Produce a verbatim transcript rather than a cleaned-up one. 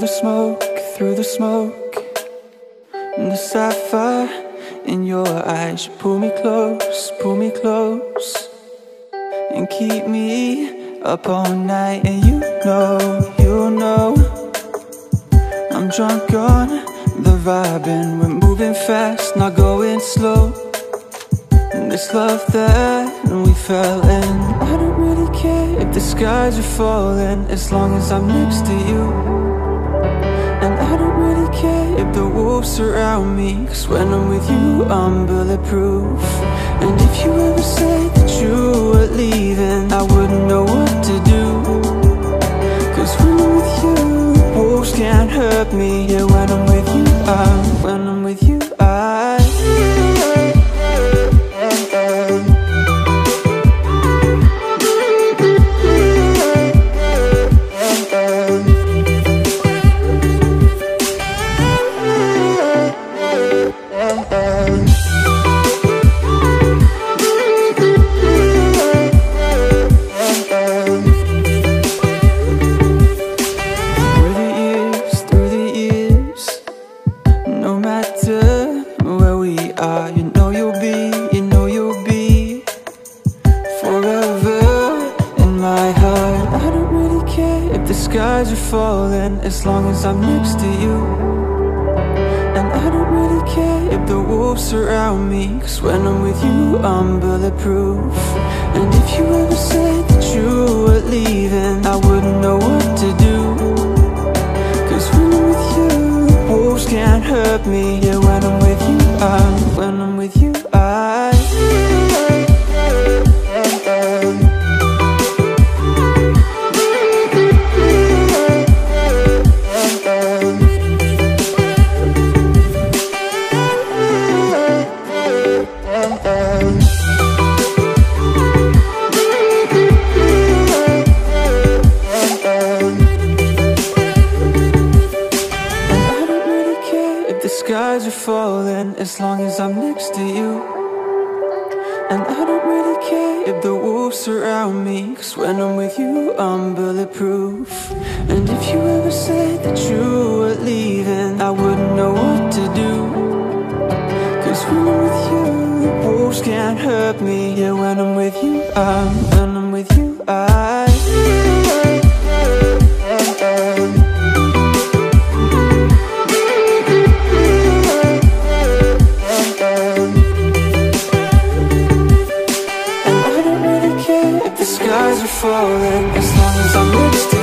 the smoke, through the smoke, and the sapphire in your eyes. You pull me close, pull me close, and keep me up all night. And you know, you know, I'm drunk on the vibe, and we're moving fast, not going slow. And this love that we fell in, I don't really care if the skies are falling, as long as I'm next to you. And I don't really care if the wolves surround me, 'cause when I'm with you, I'm bulletproof. And if you ever said that you were leaving, I wouldn't know what to do. 'Cause when I'm with you, wolves can't hurt me. Yeah, when I'm with you, I, when I'm with you, I. Skies are falling as long as I'm next to you. And I don't really care if the wolves surround me, 'cause when I'm with you, I'm bulletproof. And if you ever said that you were leaving, I wouldn't know what to do. 'Cause when I'm with you, wolves can't hurt me. Yeah, when I'm with you, I'm, when I'm with you, I. Skies are falling as long as I'm next to you. And I don't really care if the wolves surround me, 'cause when I'm with you, I'm bulletproof. And if you ever said that you were leaving, I wouldn't know what to do. 'Cause when I'm with you, wolves can't hurt me. Yeah, when I'm with you, I'm, when I'm with you, I. Skies are falling as long as I'm next to you.